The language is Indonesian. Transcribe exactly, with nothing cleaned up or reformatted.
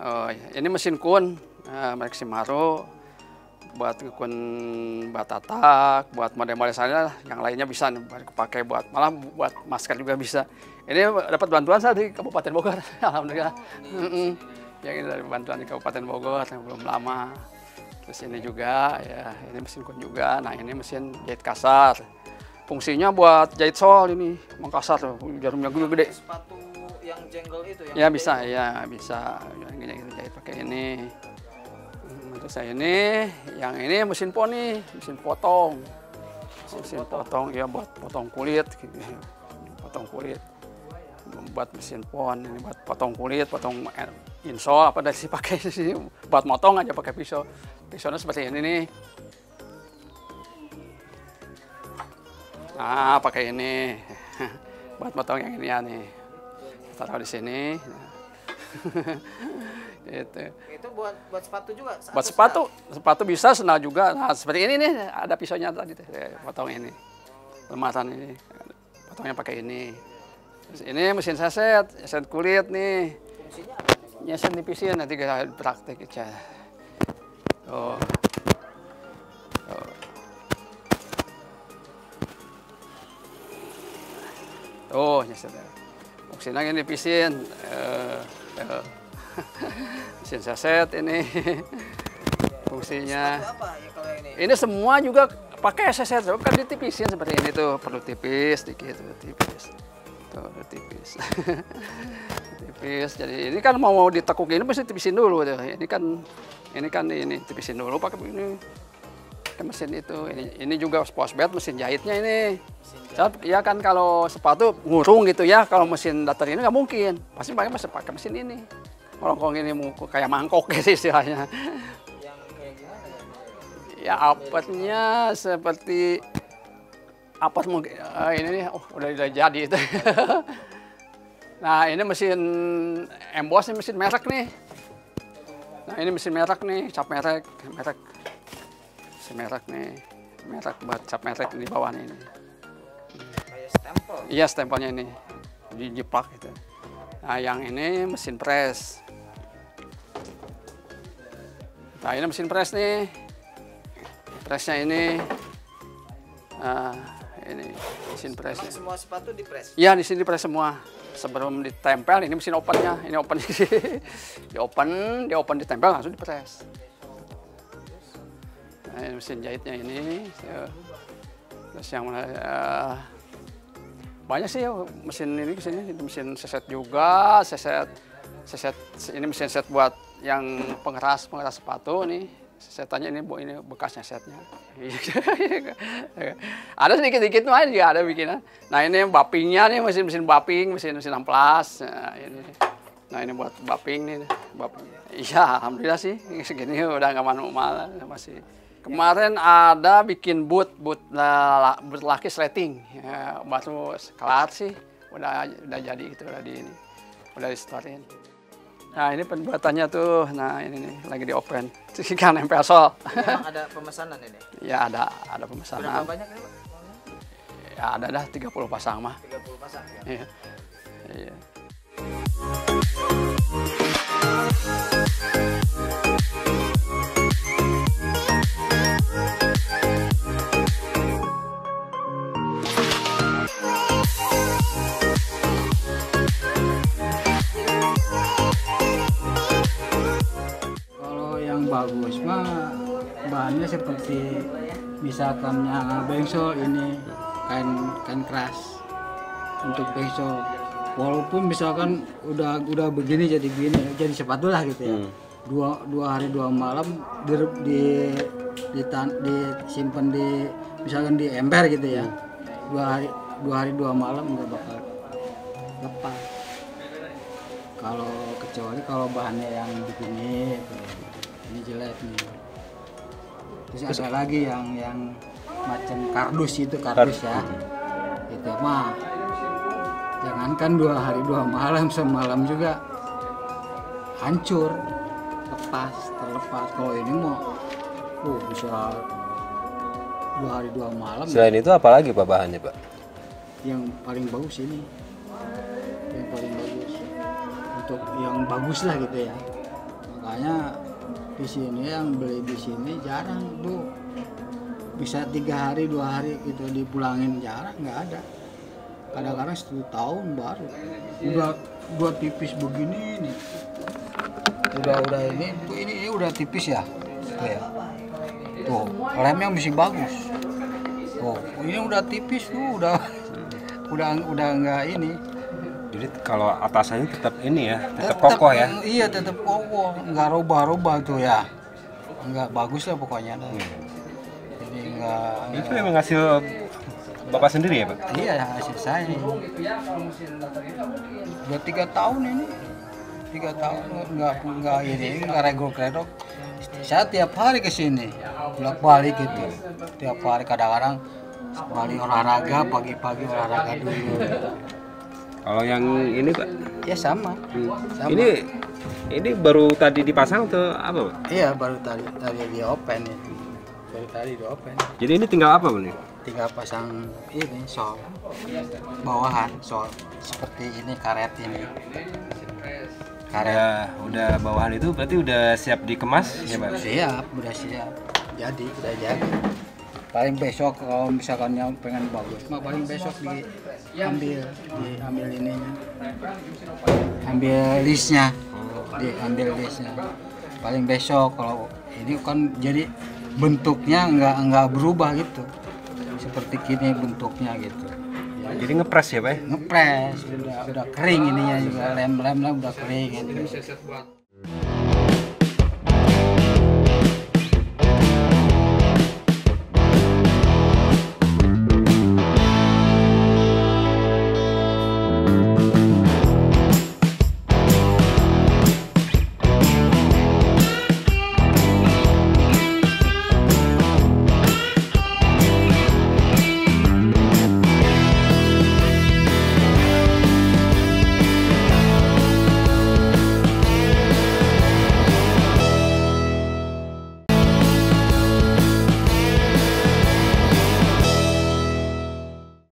Oh, ini mesin kun, nah, merek Shimaro, buat ngekun batatak, buat model-model sana, yang lainnya bisa dipakai buat, malah buat masker juga bisa. Ini dapat bantuan saya di Kabupaten Bogor, alhamdulillah. Oh, mm -mm. Yang ini dari bantuan di Kabupaten Bogor, yang belum lama. Terus ini juga, ya ini mesin kun juga. Nah ini mesin jahit kasar, fungsinya buat jahit sol ini, mengkasar tuh, jarumnya juga gede. Sepatu. Yang jenggel itu yang ya bisa itu. Ya bisa yang ini jahit pakai ini. Untuk saya ini yang ini mesin poni, mesin potong mesin potong, potong ya buat potong kulit gitu. Potong kulit buat mesin pon ini, buat potong kulit, potong insol apa dari sih pakai sih buat motong aja pakai pisau. Pisaunya seperti ini nih, nah pakai ini buat potong yang ini ya nih, taruh di sini. Itu. Itu buat buat sepatu juga. Buat sepatu, senal. Sepatu bisa, senal juga. Nah, seperti ini nih, ada pisaunya tadi tuh. Potong ini. Lemasan ini. Potongnya pakai ini. Terus ini mesin saset, saset kulit nih. Fungsinya apa nih, Bang? Nyesen nipisin nanti kita praktek aja. Tuh. Tuh. Tuh, nyesen. Mesin lagi ini pisin, uh, uh. mesin saset ini fungsinya. Ini semua juga pakai saset, kan ditipisin seperti ini tuh, perlu tipis, dikit, perlu tipis, tuh perlu tipis, tipis. Jadi ini kan mau mau ditekuk ini mesti tipisin dulu tuh. Ini kan, ini kan ini tipisin dulu pakai ini. Mesin itu ini, ini juga posbet mesin jahitnya ini. Mesin jahit. Ya kan kalau sepatu ngurung gitu ya, kalau mesin datar ini nggak mungkin, pasti pakai mesin pakai mesin ini. Melongkong ini kayak mangkok gitu istilahnya. Yang kayak gimana ya? Ya apetnya seperti apet mungkin uh, ini nih, oh, udah udah jadi itu. Nah ini mesin emboss, ini mesin merek nih. Nah ini mesin merek nih, cap merek, merek. Merek nih, merek buat cap merek di bawah ini. Kayak stempel. Iya, stempelnya ini dijiplak gitu. Nah, yang ini mesin press. Nah, ini mesin press nih. Pressnya ini. Nah, ini mesin press. Semua sepatu di press. Iya, di sini di press semua. Sebelum ditempel, ini mesin opennya. Ini open di open, di open ditempel langsung di press. Nah, ini mesin jahitnya ini, terus yang mana uh, banyak sih mesin ini kesini, mesin seset juga, seset, seset ini mesin seset buat yang pengeras pengeras sepatu nih, sesetannya ini bu ini bekasnya setnya, ada sedikit sedikit main juga ada bikinan. Nah ini bapingnya nih, mesin mesin baping, mesin mesin amplas, nah, ini. Nah ini buat baping nih, baping. Iya alhamdulillah sih segini udah nggak manual masih. Kemarin ada bikin boot, boot, uh, boot laki sleting, ya, baru kelar sih, udah udah jadi gitu, udah di ini, udah di storein. Nah ini pembuatannya tuh, nah ini nih lagi di open, kan nempel sol. Ada pemesanan ini? Ya ada, ada pemesanan. Berapa banyak ini, Pak? Ya ada dah tiga puluh pasang mah. tiga puluh pasang ya? Iya. Iya. Bagus mah bahannya seperti misalkan bengsol ini kain kain keras untuk bengsol, walaupun misalkan udah udah begini jadi begini jadi sepatu lah gitu ya. hmm. dua dua hari dua malam di di, di, di simpen di misalkan di ember gitu ya, dua hari dua hari dua malam nggak bakal lepas. Kalau kecuali kalau bahannya yang begini gitu. Ini jelek nih. Terus ada lagi yang yang macam kardus itu, kardus ya. Itu mah jangankan dua hari dua malam, semalam juga hancur, lepas, terlepas. Kalau ini mau, uh, bisa dua hari dua malam. Selain ya. Itu apa lagi Pak bahannya Pak? Yang paling bagus ini, yang paling bagus untuk yang bagus lah gitu ya. Makanya di sini yang beli di sini jarang tuh, bisa tiga hari dua hari itu dipulangin, jarang, nggak ada. Kadang-kadang satu tahun baru udah buat tipis begini nih, udah udah ini tuh, ini, ini udah tipis ya tuh, ya. Tuh lemnya masih bagus. Oh ini udah tipis tuh, udah udah udah nggak ini. Jadi kalau atasannya tetap ini ya, tetap kokoh ya. Iya, tetap kokoh, nggak robah-robah tuh ya, nggak bagus lah pokoknya. Hmm. Jadi nggak. Itu memang hasil bapak sendiri ya pak? Iya, hasil saya. Udah tiga tahun ini, tiga tahun nggak nggak ini nggak regol-regol. Saya tiap hari kesini, bolak balik gitu, tiap hari. Kadang-kadang balik olahraga, pagi-pagi olahraga dulu. Kalau yang ini pak? Ya sama. Hmm. sama. Ini ini baru tadi dipasang atau apa pak? Iya baru tadi tadi di open ya. Baru tadi di open. Jadi ini tinggal apa pak? Tinggal pasang ini sol bawahan, sol seperti ini karet ini. Karet ya, udah bawahan itu berarti udah siap dikemas ya pak? Siap, udah siap. Jadi udah jadi. Paling besok kalau misalkan yang pengen bagus mah paling besok diambil diambil ininya, ambil listnya, diambil listnya paling besok. Kalau ini kan jadi bentuknya nggak nggak berubah gitu, seperti gini bentuknya gitu ya. Jadi ngepres ya pak? Ngepres, udah udah kering ininya juga, lem-lemnya udah kering gitu.